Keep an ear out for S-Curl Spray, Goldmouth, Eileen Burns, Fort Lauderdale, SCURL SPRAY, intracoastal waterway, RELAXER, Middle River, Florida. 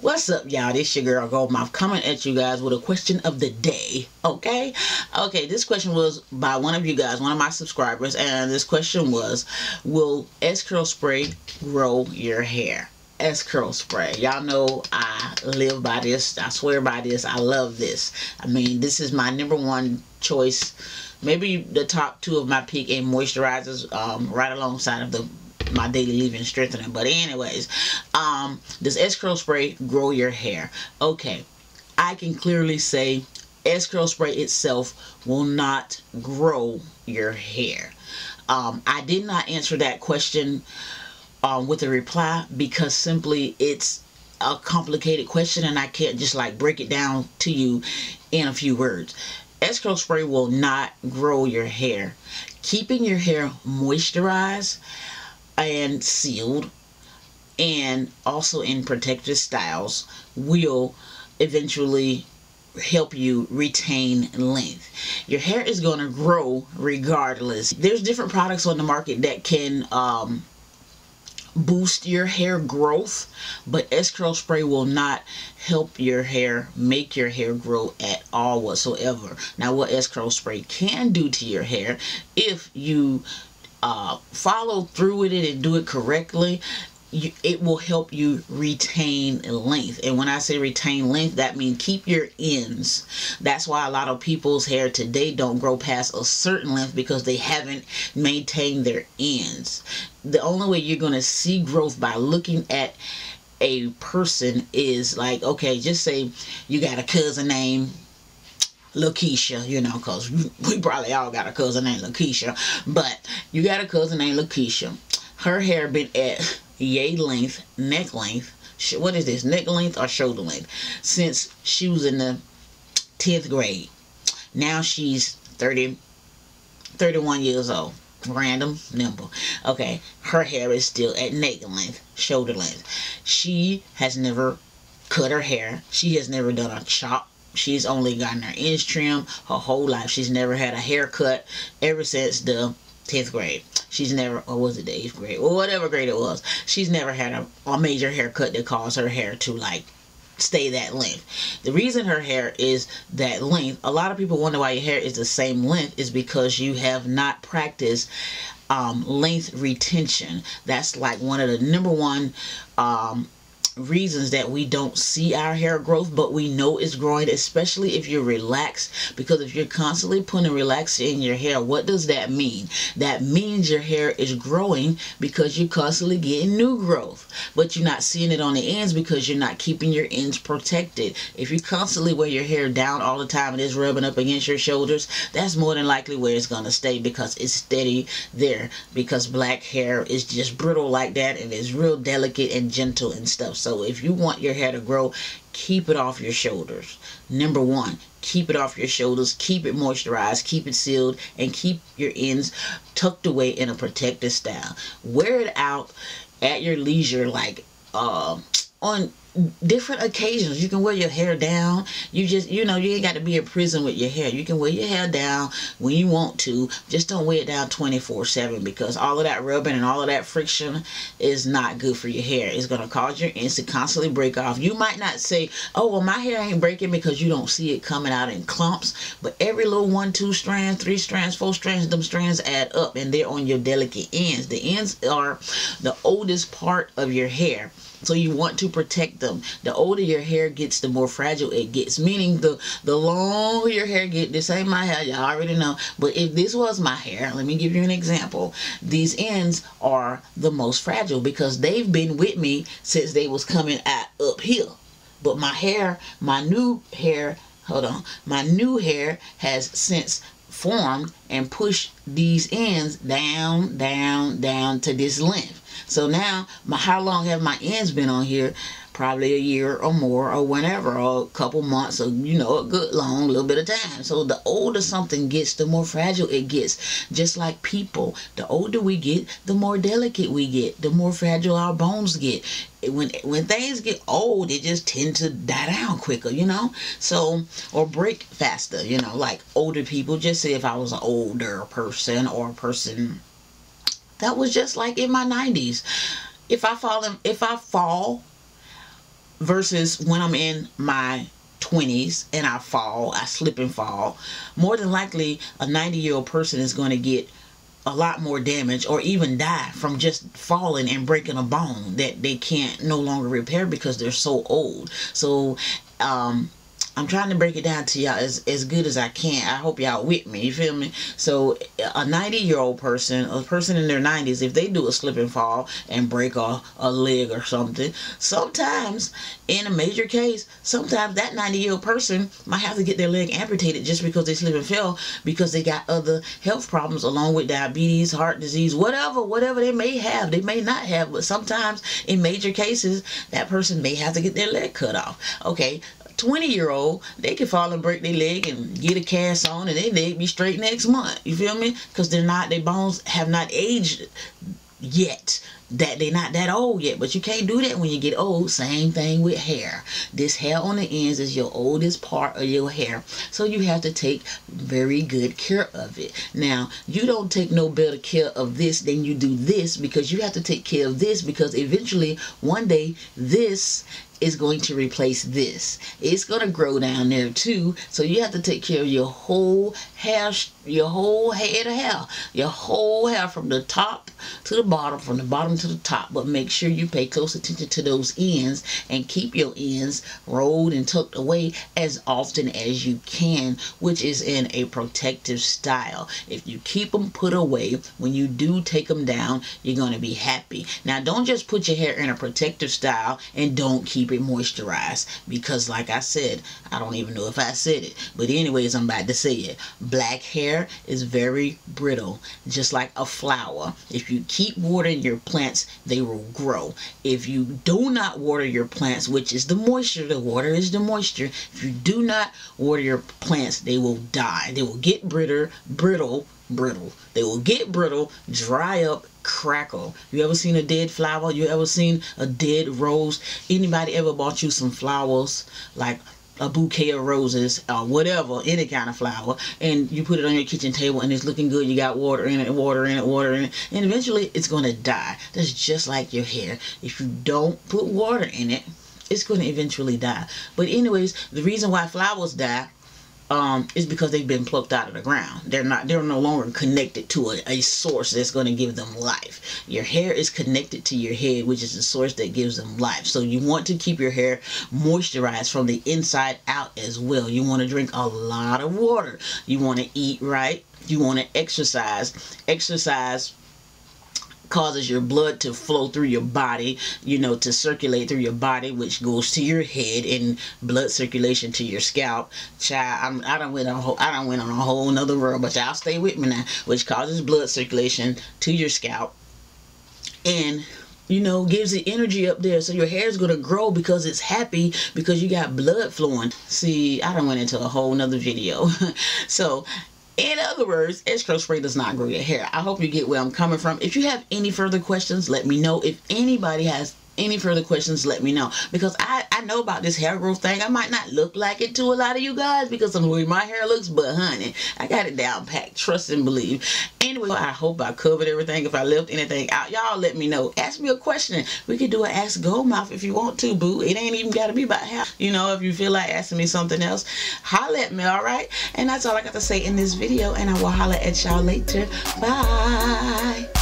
What's up, y'all? This your girl Goldmouth coming at you guys with a question of the day. Okay, this question was by one of you guys, one of my subscribers, and this question was, will S-Curl Spray grow your hair? S-Curl Spray. Y'all know I live by this. I swear by this. I love this. I mean, this is my number one choice. Maybe the top two of my peak and moisturizers right alongside of my daily leave-in strengthening. But anyways, does S-Curl Spray grow your hair? Okay, I can clearly say S-Curl Spray itself will not grow your hair. I did not answer that question with a reply because simply it's a complicated question and I can't just like break it down to you in a few words. S-Curl Spray will not grow your hair. Keeping your hair moisturized and sealed and also in protective styles will eventually help you retain length. Your hair is going to grow regardless. There's different products on the market that can boost your hair growth, but S-Curl Spray will not help your hair, make your hair grow at all whatsoever. Now, what S-Curl Spray can do to your hair, if you follow through with it and do it correctly, it will help you retain length. And when I say retain length, that means keep your ends. That's why a lot of people's hair today don't grow past a certain length, because they haven't maintained their ends. The only way you're going to see growth by looking at a person is like, okay, just say you got a cousin named Lakeisha, you know, because we probably all got a cousin named Lakeisha, but you got a cousin named Lakeisha. Her hair been at yay length, neck length, what is this, neck length or shoulder length, since she was in the 10th grade. Now she's 31 years old. Random number. Okay, her hair is still at neck length, shoulder length. She has never cut her hair. She has never done a chop. She's only gotten her ends trimmed her whole life. She's never had a haircut ever since the 10th grade. She's never, or was it the 8th grade? Or whatever grade it was. She's never had a major haircut that caused her hair to, like, stay that length. The reason her hair is that length, a lot of people wonder why your hair is the same length, is because you have not practiced length retention. That's, like, one of the number one reasons that we don't see our hair growth, but we know it's growing, especially if you're relaxed. Because if you're constantly putting relaxer in your hair, what does that mean? That means your hair is growing because you're constantly getting new growth, but you're not seeing it on the ends because you're not keeping your ends protected. If you constantly wear your hair down all the time and it's rubbing up against your shoulders, that's more than likely where it's going to stay, because it's steady there, because black hair is just brittle like that and it's real delicate and gentle and stuff. So if you want your hair to grow, keep it off your shoulders. Number one, keep it off your shoulders, keep it moisturized, keep it sealed, and keep your ends tucked away in a protective style. Wear it out at your leisure, like on different occasions. You can wear your hair down. You just, you know, you ain't got to be in prison with your hair. You can wear your hair down when you want to. Just don't wear it down 24/7, because all of that rubbing and all of that friction is not good for your hair. It's going to cause your ends to constantly break off. You might not say, oh, well, my hair ain't breaking, because you don't see it coming out in clumps, but every little 1, 2 strands, 3 strands, 4 strands, them strands add up, and they're on your delicate ends. The ends are the oldest part of your hair, so you want to protect them. The older your hair gets, the more fragile it gets, meaning the longer your hair gets. This ain't my hair, y'all already know, but if this was my hair, let me give you an example. These ends are the most fragile because they've been with me since they was coming out up here. But my hair, my new hair has since formed and pushed these ends down to this length. So now, how long have my ends been on here? Probably a year or more, or whenever, or a couple months, or, you know, a good long little bit of time. So the older something gets, the more fragile it gets. Just like people, the older we get, the more delicate we get, the more fragile our bones get. When things get old, they just tend to die down quicker, you know, so, or break faster, you know, like older people. Just say if I was an older person, or a person that was just like in my 90s, if I fall versus when I'm in my 20s and I fall, I slip and fall, more than likely a 90-year-old person is going to get a lot more damage or even die from just falling and breaking a bone that they can't no longer repair because they're so old. So I'm trying to break it down to y'all as good as I can. I hope y'all with me, you feel me? So a 90-year-old person, a person in their 90s, if they do a slip and fall and break a leg or something, sometimes, in a major case, sometimes that 90-year-old person might have to get their leg amputated just because they slip and fell, because they got other health problems along with diabetes, heart disease, whatever they may have, they may not have, but sometimes in major cases, that person may have to get their leg cut off. Okay. 20-year-old, they can fall and break their leg and get a cast on, and their leg be straight next month. You feel me? Because they're not, their bones have not aged yet. That they're not that old yet, but you can't do that when you get old. Same thing with hair. This hair on the ends is your oldest part of your hair, so you have to take very good care of it. Now, you don't take no better care of this than you do this, because you have to take care of this, because eventually one day this is going to replace this. It's going to grow down there too, so you have to take care of your whole hair, your whole head of hair, your whole hair from the top to the bottom, from the bottom to the top. But make sure you pay close attention to those ends and keep your ends rolled and tucked away as often as you can, which is in a protective style. If you keep them put away, when you do take them down, you're going to be happy. Now, don't just put your hair in a protective style and don't keep it moisturized, because like I said, I don't even know if I said it, but anyways, I'm about to say it. Black hair is very brittle, just like a flower. If you keep watering your plants, they will grow. If you do not water your plants, which is the moisture, the water is the moisture, if you do not water your plants, they will die. They will get brittle. They will get brittle, dry up, crackle. You ever seen a dead flower? You ever seen a dead rose? Anybody ever bought you some flowers, like a bouquet of roses or whatever, any kind of flower, and you put it on your kitchen table and it's looking good? You got water in it, water in it, water in it, and eventually it's going to die. That's just like your hair. If you don't put water in it, it's going to eventually die. But anyways, the reason why flowers die is because they've been plucked out of the ground. They're no longer connected to a source that's going to give them life. Your hair is connected to your head, which is the source that gives them life. So you want to keep your hair moisturized from the inside out as well. You want to drink a lot of water. You want to eat right. You want to exercise. Exercise causes your blood to flow through your body, you know, to circulate through your body, which goes to your head, and blood circulation to your scalp. Child, I done went on a whole nother world, but y'all stay with me now. Which causes blood circulation to your scalp, and you know, gives the energy up there, so your hair is gonna grow because it's happy, because you got blood flowing. See, I done went into a whole nother video. So in other words, SCURL Spray does not grow your hair. I hope you get where I'm coming from. If you have any further questions, let me know. If anybody has any further questions, let me know, because I know about this hair growth thing. I might not look like it to a lot of you guys because of the way my hair looks, but honey, I got it down packed, trust and believe. Anyway, I hope I covered everything. If I left anything out, y'all let me know. Ask me a question. We could do an Ask Goldmouth if you want to, boo. It ain't even got to be about hair. You know, if you feel like asking me something else, holla at me, all right? And that's all I got to say in this video, and I will holla at y'all later. Bye.